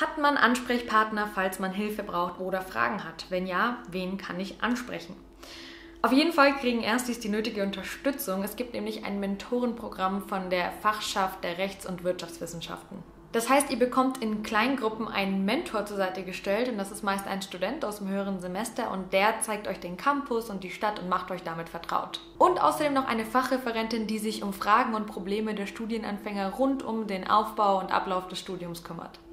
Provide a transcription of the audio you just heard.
Hat man Ansprechpartner, falls man Hilfe braucht oder Fragen hat? Wenn ja, wen kann ich ansprechen? Auf jeden Fall kriegen Erstis die nötige Unterstützung. Es gibt nämlich ein Mentorenprogramm von der Fachschaft der Rechts- und Wirtschaftswissenschaften. Das heißt, ihr bekommt in Kleingruppen einen Mentor zur Seite gestellt und das ist meist ein Student aus dem höheren Semester und der zeigt euch den Campus und die Stadt und macht euch damit vertraut. Und außerdem noch eine Fachreferentin, die sich um Fragen und Probleme der Studienanfänger rund um den Aufbau und Ablauf des Studiums kümmert.